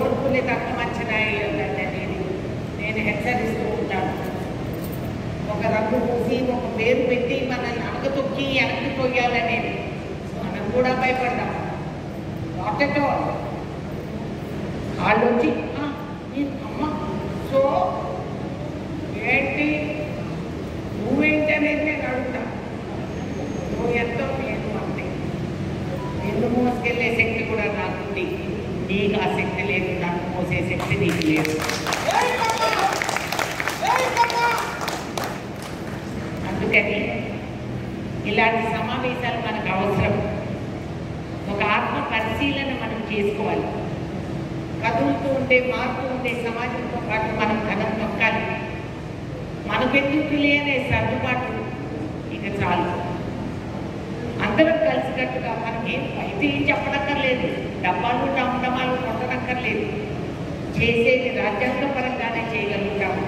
ఓర్పుని తక్కువ మంచినాయి అనేది నేను హెచ్చరిస్తూ ఉంటాను. ఒక రంగు పూసి ఒక పేరు పెట్టి మనల్ని అడగతొక్కి ఎరకిపోయాలనేది మనం కూడా భయపడ్డాం. Not at all. వాళ్ళు వచ్చి అమ్మ సో ఏంటి నువ్వేంటి అనేది నేను అడుగుతా. నువ్వు ఎంతో లేదు అంటే నిన్ను మోసుకెళ్ళే శక్తి కూడా నాకుంది, నీకు ఆ శక్తి లేదు, నాకు మోసే శక్తి నీకు లేదు. అందుకని ఇలాంటి సమావేశాలు మనకు అవసరం. ఒక ఆత్మ పరిశీలన మనం చేసుకోవాలి. కదులుతూ ఉండే మారుతూ ఉండే సమాజంతో పాటు మనం కథం తొక్కాలి. మనకెందుకు లేనే సర్దుబాటు ఇక చాలు. అందరం కలిసికట్టుగా మనకేం అయితే ఏం చెప్పనక్కర్లేదు, డబ్బాలు డమాలు కొట్టనక్కర్లేదు. చేసేది రాజ్యాంగపరంగానే చేయగలుగుతాము.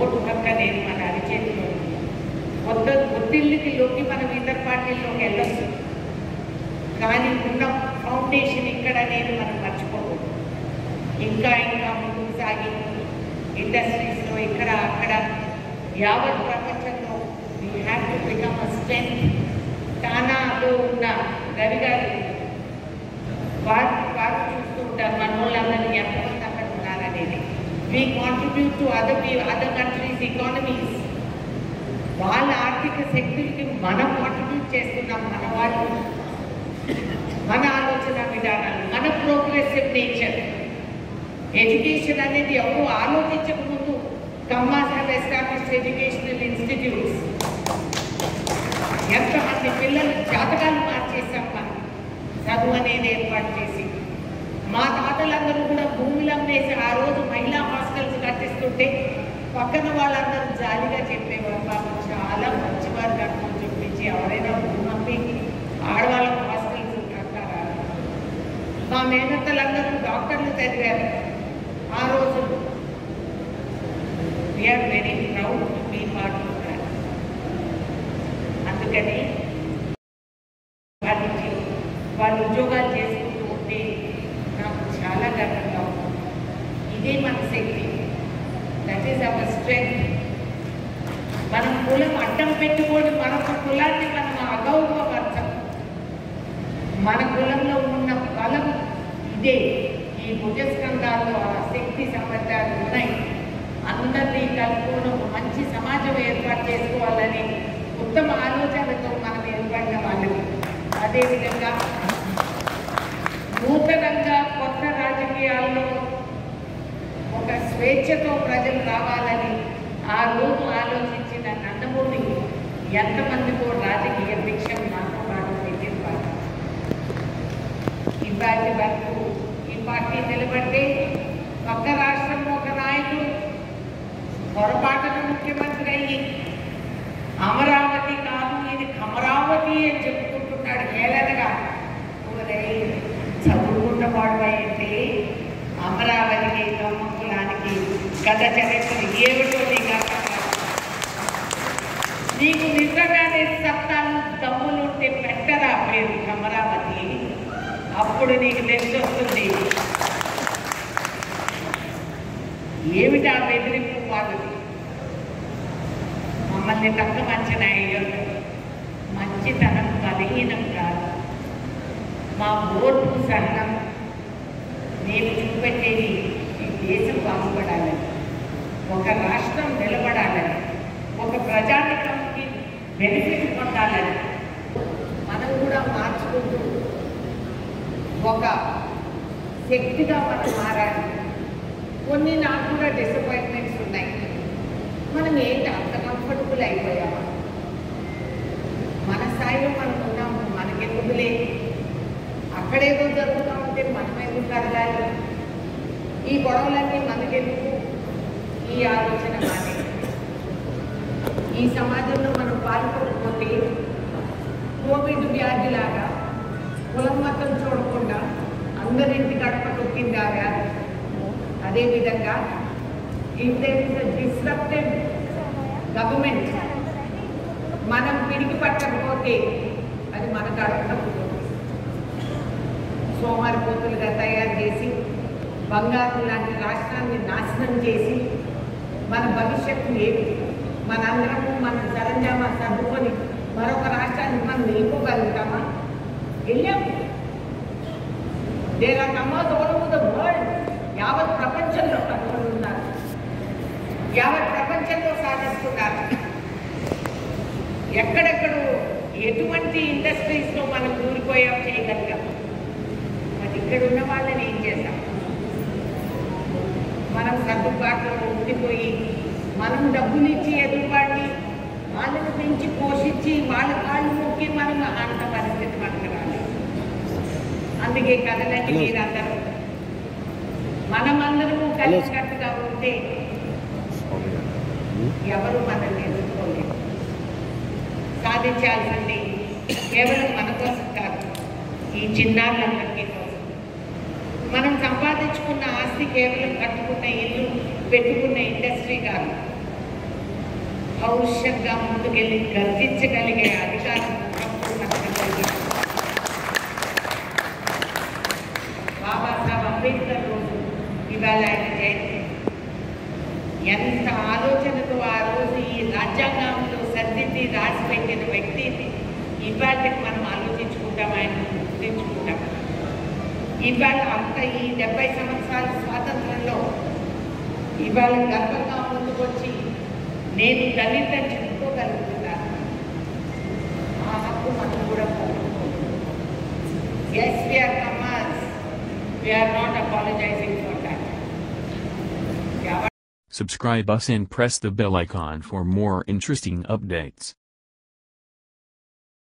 ఓటు పక్క నేను మన అరిచేతిలో కొత్త ఒత్తిళ్ళకి లోకి మనం ఇతర పార్టీల్లోకి వెళ్ళొచ్చు, కానీ ఉన్న ఫౌండేషన్ ఇక్కడ అనేది మనం మర్చిపోకూడదు. ఇంకా ఇంకా ముందుకు సాగి ఇండస్ట్రీస్లో ఇక్కడ అక్కడ యావత్ ప్రపంచంలో you have to become a strength. తానాలో ఉన్న రవి గారు వారు వారు చూస్తూ ఉంటారు మన వాళ్ళందరినీ ఎంతమంది అక్కడ ఉన్నారనేది. We contribute to other countries economies. వాళ్ళ ఆర్థిక శక్తులకి మనం కాంట్రిబ్యూట్ చేస్తున్నాం. మన వాళ్ళు మన ఆలోచన విధానాలు మన ప్రోగ్రెసివ్ నేచర్. ఎడ్యుకేషన్ అనేది ఎవరు ఆలోచించకముందు Kammas have established educational institutes. ఎంతమంది పిల్లలు జాతకాలు మార్చేసాం మనం చదువు అనేది ఏర్పాటు చేసి. మా తాతలందరూ కూడా భూములు అమ్మేసి ఆ రోజు మహిళా హాస్టల్స్ కట్టిస్తుంటే పక్కన వాళ్ళందరూ జాలిగా చెప్పేవారు, పాపం చాలా మంచివారు కట్టుకొని చూపించి ఎవరైనా భూమి అమ్మి ఆడవాళ్ళకు హాస్టల్స్ కట్టారా. మా మేనత్తలందరూ డాక్టర్లు చదివారు ఆ రోజు. We are very proud to be part of that. అందుకని వాళ్ళ ఉద్యోగాలు చేసుకుంటూ ఉంటే నాకు చాలా గర్వంగా ఉంది. ఇదే మన శక్తి. That is our strength. మనం కులం అడ్డం పెట్టుకొని మరొక కులాన్ని మనం అగౌరవపరచం. మన కులంలో ఉన్న బలం ఇదే. ఈ భుజస్కంధాల్లో ఆ శక్తి సామర్థ్యాలు ఉన్నాయి. అందరినీ కలుపుకొని ఒక మంచి సమాజం ఏర్పాటు చేసుకోవాలని ఉత్తమ ఆలోచనతో మనం ఏర్పడిన వాళ్ళని. అదేవిధంగా నూతనంగా కొత్త రాజకీయాల్లో ఒక స్వేచ్ఛతో ప్రజలు రావాలని ఆ రోజు ఆలోచించిన నందమూరి ఎంతమందికో రాజకీయ భిక్షం నాతో పాటు పెట్టింది. ఇబ్బంది వరకు ఈ పార్టీ నిలబడితే పక్క రాష్ట్రంలో ఒక నాయకుడు పొరపాటున ముఖ్యమంత్రి అయ్యి అమరావతి కాదు ఇది కమరావతి అని చెప్పుకుంటున్నాడు ఏలనగా. చదువుకుంట వాడు అయితే అమరావతికి కమ్మకులానికి గత చరిత్రలు ఏమిటో నీకు అర్థం కాదు. నీకు నిజంగానే సత్తాలు దమ్ములు ఉంటే పెట్టరా పేరు అమరావతి, అప్పుడు నీకు తెలిసొస్తుంది ఏమిటా బెదిరింపు వాళ్ళది. మమ్మల్ని తక్కువ మంచిన మంచితనం బలహీనం కాదు, మా ఓర్పు సహనం నేను చూపెట్టేది. ఈ దేశం బాగుపడాలని, ఒక రాష్ట్రం నిలబడాలని, ఒక ప్రజానికానికి బెనిఫిట్ పొందాలని మనం కూడా మార్చుకుంటూ ఒక శక్తిగా మనం మారాలి. కొన్ని నాకు కూడా డిసప్పాయింట్మెంట్స్ ఉన్నాయి. మనం ఏంటి అంత కంఫర్టబుల్ అయిపోయామా? మన స్థాయిలో మనం ఉన్నాము, మనకెందుకులే. అక్కడేదో జరుగుతూ ఉంటే మనమేదో కదలాలి. ఈ గొడవలన్నీ మనకెందుకు? ఈ ఆలోచన కానీ ఈ సమాజంలో మనం పాల్గొనకపోతే కోవిడ్ వ్యాధిలాగా కులం మతం చూడకుండా అందరింటి గడప తొక్కిందా వ్యాధి. అదేవిధంగా if there is a disrupted government మనం పిడికి పట్టకపోతే అది మన గడప సోమరిపోతులుగా తయారు చేసి బంగారు లాంటి రాష్ట్రాన్ని నాశనం చేసి మన భవిష్యత్తు ఏమిటి, మనందరం మన సరంజామా సర్దుకొని మరొక రాష్ట్రాన్ని మనం వెళ్ళిపోగలుగుతామా? వెళ్ళాము. There are Kammas all over the world. యావత్ ప్రపంచంలో కమ్మలు ఉన్నారు, యావత్ ప్రపంచంలో సాధిస్తున్నారు. ఎక్కడెక్కడో ఎటువంటి ఇండస్ట్రీస్లో మనం దూరిపోయాం, చేయగలిగాం. మరి ఇక్కడ ఉన్న వాళ్ళని ఏం చేశాం? మనం సర్దుబాటులో ఉండిపోయి మనం డబ్బులు ఇచ్చి ఎదురువాడిని వాళ్ళని పెంచి పోషించి వాళ్ళ కాళ్ళు మొక్కి మనం అంత పరిస్థితి మనకు రాలేదు. అందుకే కథలకి మీరందరూ మనమందరూ కలిసికట్టుగా ఉంటే ఎవరు మనల్ని ఎదుర్కోలేదు. సాధించాల్సింది కేవలం మన కోసం కాదు, ఈ చిన్నారులందరికీ కోసం. మనం సంపాదించుకున్న ఆస్తి కేవలం కట్టుకున్న ఇల్లు, పెట్టుకున్న ఇండస్ట్రీ కాదు. పౌరుషంగా ముందుకెళ్ళి గర్జించగలిగే అధికారం బాబాసాహెబ్ అంబేద్కర్ రోజు, ఇవాళ ఆయన జయంతి. ఎంత ఆలోచనతో ఆ రోజు ఈ రాజ్యాంగంలో సర్దిద్ది రాసి పెట్టిన వ్యక్తి ఇవాళకి మనం ఆలోచించుకుంటాం, ఆయన గుర్తించుకుంటాం. ఇవాళ అంత ఈ 70 సంవత్సరాల స్వాతంత్రంలో ఇవాళ గర్వంగా ముందుకొచ్చి నేను దళితం చెప్పుకోగలుగుతున్నాను. ఆ హక్కు మనం కూడా పోగొట్టుకోవాలి. Yes, we are Kammas, we are not apologising for that. Subscribe us and press the bell icon for more interesting updates.